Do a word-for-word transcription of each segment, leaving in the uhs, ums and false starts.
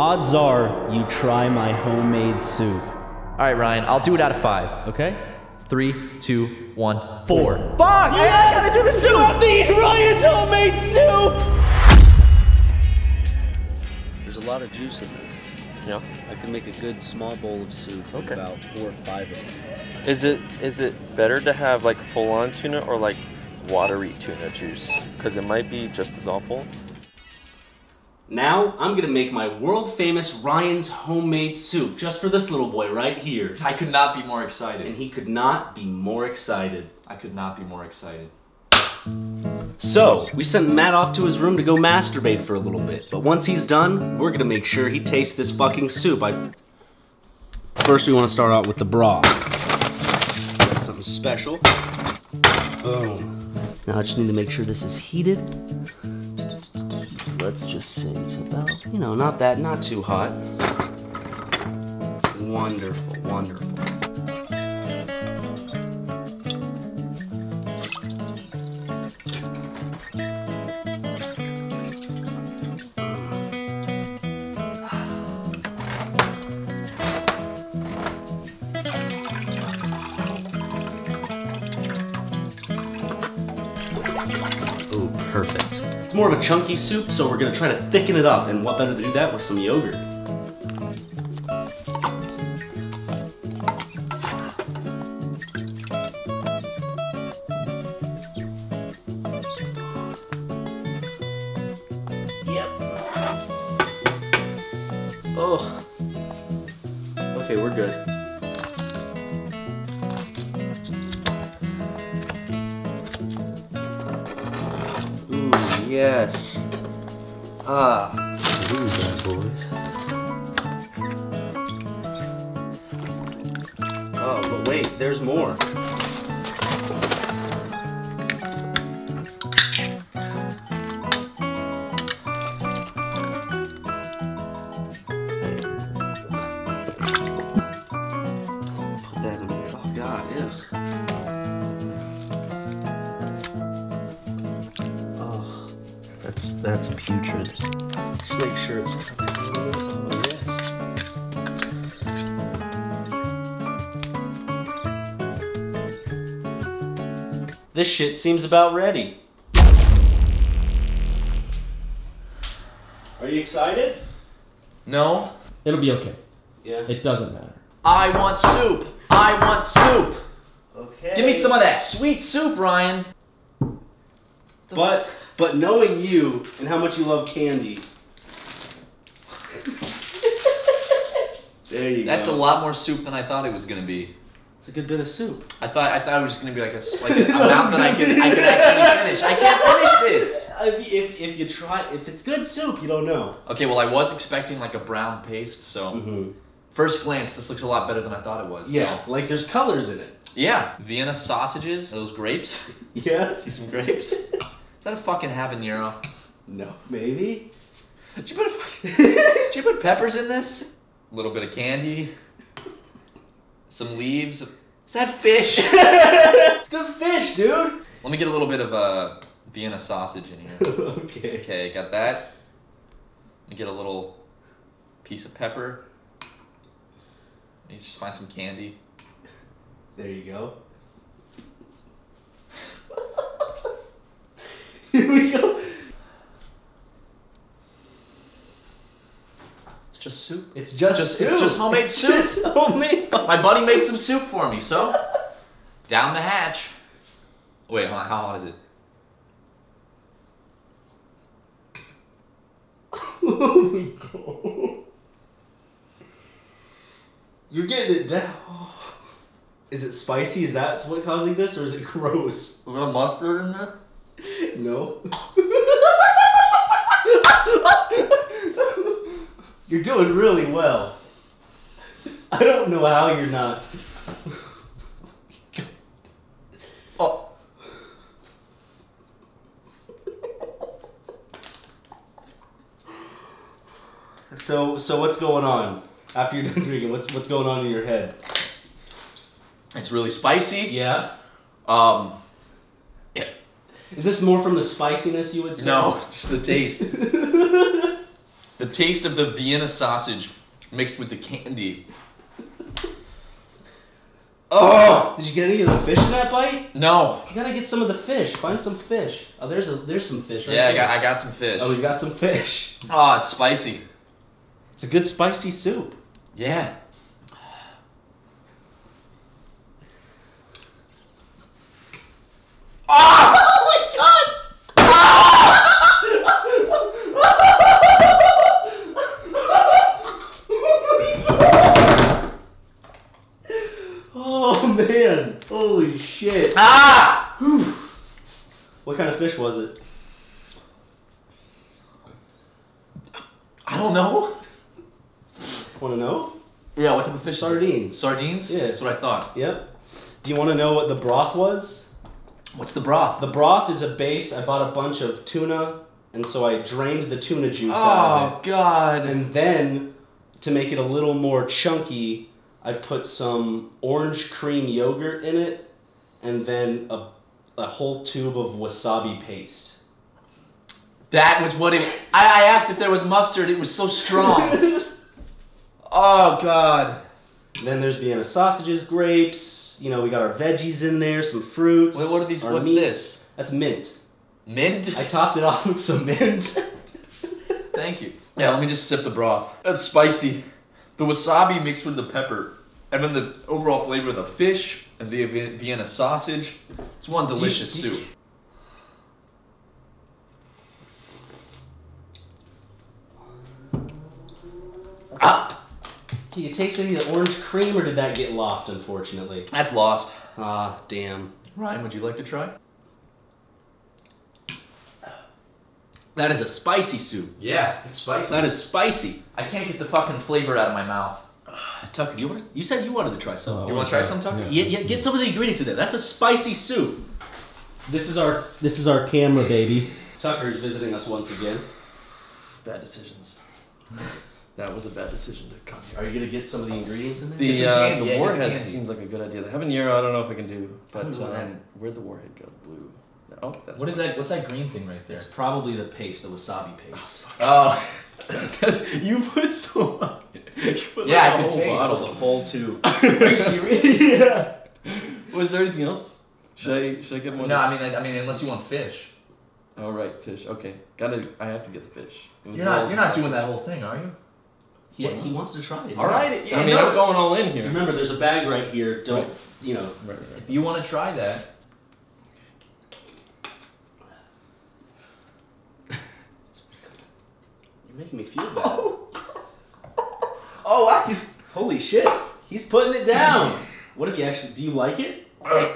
Odds are you try my homemade soup. All right, Ryan, I'll do it out of five. Okay. Three, two, one, four. Fuck! Yes! I gotta do the soup! Stop these Ryan's homemade soup! There's a lot of juice in this. Yeah. I can make a good small bowl of soup with okay. about four or five of them. Is it, is it better to have like full-on tuna or like watery tuna juice? Because it might be just as awful. Now, I'm gonna make my world-famous Ryan's homemade soup just for this little boy right here. I could not be more excited. And he could not be more excited. I could not be more excited. So, we sent Matt off to his room to go masturbate for a little bit. But once he's done, we're gonna make sure he tastes this fucking soup. I... First, we wanna start out with the broth. That's something special. Boom. Now I just need to make sure this is heated. Let's just say it's about, you know, not that, not too hot. Wonderful, wonderful. Ooh, perfect. It's more of a chunky soup, so we're gonna try to thicken it up, and what better to do that with some yogurt. Yep. Oh. Okay, we're good. Yes. Ah. Ooh, bad boys. Oh, but wait, there's more. Put that in there. Oh, God, yes. That's, that's putrid. Just make sure it's covered. Oh, yes. This shit seems about ready. Are you excited? No. It'll be okay. Yeah. It doesn't matter. I want soup. I want soup. Okay. Give me some of that sweet soup, Ryan. But... But knowing you and how much you love candy. There you go. That's a lot more soup than I thought it was gonna be. It's a good bit of soup. I thought I thought it was gonna be like a like an amount that I could I could actually finish. I can't finish this. I mean, if if you try if it's good soup, you don't know. Okay, well I was expecting like a brown paste, so mm-hmm. First glance this looks a lot better than I thought it was. Yeah, so. Like there's colors in it. Yeah, Vienna sausages, those grapes. Yeah, see some grapes. Is that a fucking habanero? No. Maybe? Did you put a fucking, did you put peppers in this? A little bit of candy. Some leaves. Is that fish? It's good fish, dude! Let me get a little bit of uh, Vienna sausage in here. Okay. Okay, got that. Let me get a little piece of pepper. Let me just find some candy. There you go. Here we go. It's just soup. It's just, just soup. It's just homemade it's soup. Just homemade. My buddy made some soup for me, so down the hatch. Wait, hold on, how hot is it? Oh my God. You're getting it down. Is it spicy? Is that what's causing this, or is it gross? A little mustard in there? No. You're doing really well. I don't know how you're not. Oh. So, so what's going on after you're done drinking? What's what's going on in your head? It's really spicy. Yeah. Um. Is this more from the spiciness you would say? No, just the taste. The taste of the Vienna sausage mixed with the candy. Oh! Did you get any of the fish in that bite? No. You gotta get some of the fish. Find some fish. Oh, there's a there's some fish right there. Yeah, I got, I got some fish. Oh, he's got some fish. Oh, it's spicy. It's a good spicy soup. Yeah. Oh! Man, holy shit. Ah! Whew. What kind of fish was it? I don't know. Want to know? Yeah, what type of fish? Sardines. Sardines? Yeah. That's what I thought. Yep. Do you want to know what the broth was? What's the broth? The broth is a base. I bought a bunch of tuna, and so I drained the tuna juice oh, out of it. Oh, God. And then, to make it a little more chunky, I put some orange cream yogurt in it, and then a, a whole tube of wasabi paste. That was what it... I, I asked if there was mustard. It was so strong. Oh, God. Then there's Vienna sausages, grapes. You know, we got our veggies in there, some fruits. Wait, what are these? What's meat. This? That's mint. Mint? I topped it off with some mint. Thank you. Yeah, let me just sip the broth. That's spicy. The wasabi mixed with the pepper, and then the overall flavor of the fish and the Vienna sausage. It's one delicious soup. Ah! Can you taste any of the orange cream, or did that get lost, unfortunately? That's lost. Ah, damn. Ryan, would you like to try? That is a spicy soup. Yeah, it's spicy. That is spicy. I can't get the fucking flavor out of my mouth. Tucker, you want? You said you wanted to try some. Oh, you want to try, try some, Tucker? Yeah. Yeah, yeah, get some of the ingredients in there. That's a spicy soup. This is our this is our camera, baby. Tucker's visiting us once again. Bad decisions. That was a bad decision to come here. Are you gonna get some of the ingredients in there? The, uh, the yeah, warhead seems like a good idea. The habanero, I don't know if I can do, but um, where'd the warhead go? Blue. Oh, that's what is that? What's that green thing right there? It's probably the paste, the wasabi paste. Oh, because oh. You put so much. You put yeah, like I a could whole taste bottle, the whole tube. Are you serious? Yeah. Was there anything else? Should no. I should I get more? No, I mean I, I mean unless you want fish. All right, fish. Okay, gotta. I have to get the fish. You're the not. You're not doing that whole thing, are you? He what? He wants to try it. All right. Yeah, I mean no. I'm going all in here. Remember, there's a bag right here. Don't right. you know? Right, right, right. If you want to try that. Making me feel bad. Oh, oh I, holy shit. He's putting it down. What if you actually, do you like it? ah.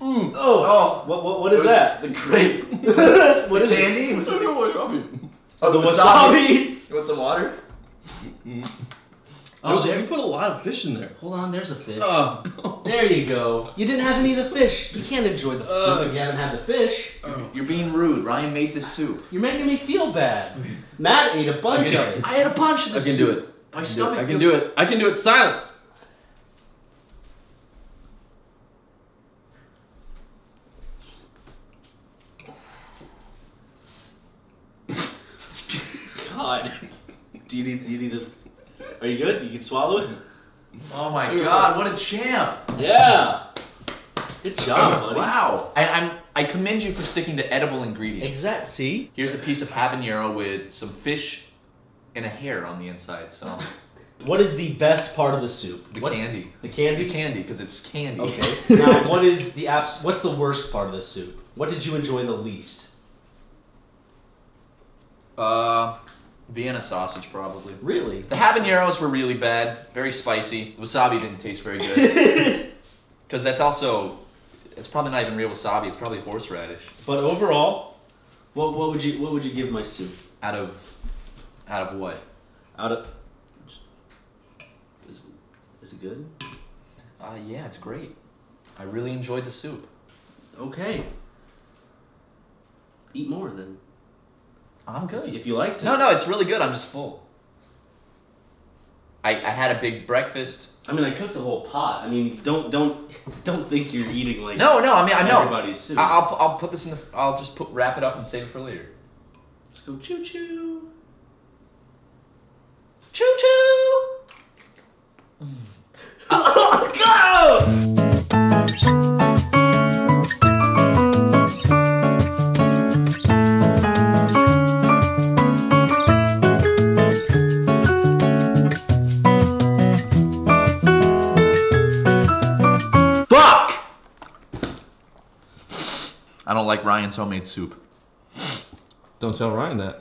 mm. Oh, oh. What, what, what is was, that? The grape. What is candy? It? Candy? Oh, oh, the wasabi. wasabi. You want some water? Oh, there. You put a lot of fish in there. Hold on, there's a fish. Oh, no. There you go. You didn't have any of the fish. You can't enjoy the uh, soup if you haven't had the fish. Oh, you're being rude. Ryan made this soup. You're making me feel bad. Matt ate a bunch of it. I ate a bunch of this I can soup. do it. My stomach I can do it. Feels... I can do it. Silence. God. Do you need, do you need the... Are you good? You can swallow it? Oh my Dude. God, what a champ! Yeah! Good job, buddy. Wow! I, I'm, I commend you for sticking to edible ingredients. Exact. See? Here's a piece of habanero with some fish and a hair on the inside, so... What is the best part of the soup? The what? Candy. The candy? The candy, because it's candy. Okay. Now, what is the abs- what's the worst part of the soup? What did you enjoy the least? Uh... Vienna sausage, probably. Really? The habaneros were really bad. Very spicy. Wasabi didn't taste very good. Because that's also... It's probably not even real wasabi. It's probably horseradish. But overall, what, what would you what would you give my soup? Out of... Out of what? Out of... Is, is it good? Uh, yeah, it's great. I really enjoyed the soup. Okay. Eat more, then. I'm good. If you, if you like to. No, no, it's really good. I'm just full. I, I had a big breakfast. I mean, I cooked the whole pot. I mean, don't don't don't think you're eating like no no. I mean, I know. Everybody's soup. I'll I'll put this in the. I'll just put wrap it up and save it for later. Let's go choo choo. Choo choo. Mm. Oh, go! I don't like Ryan's homemade soup. Don't tell Ryan that.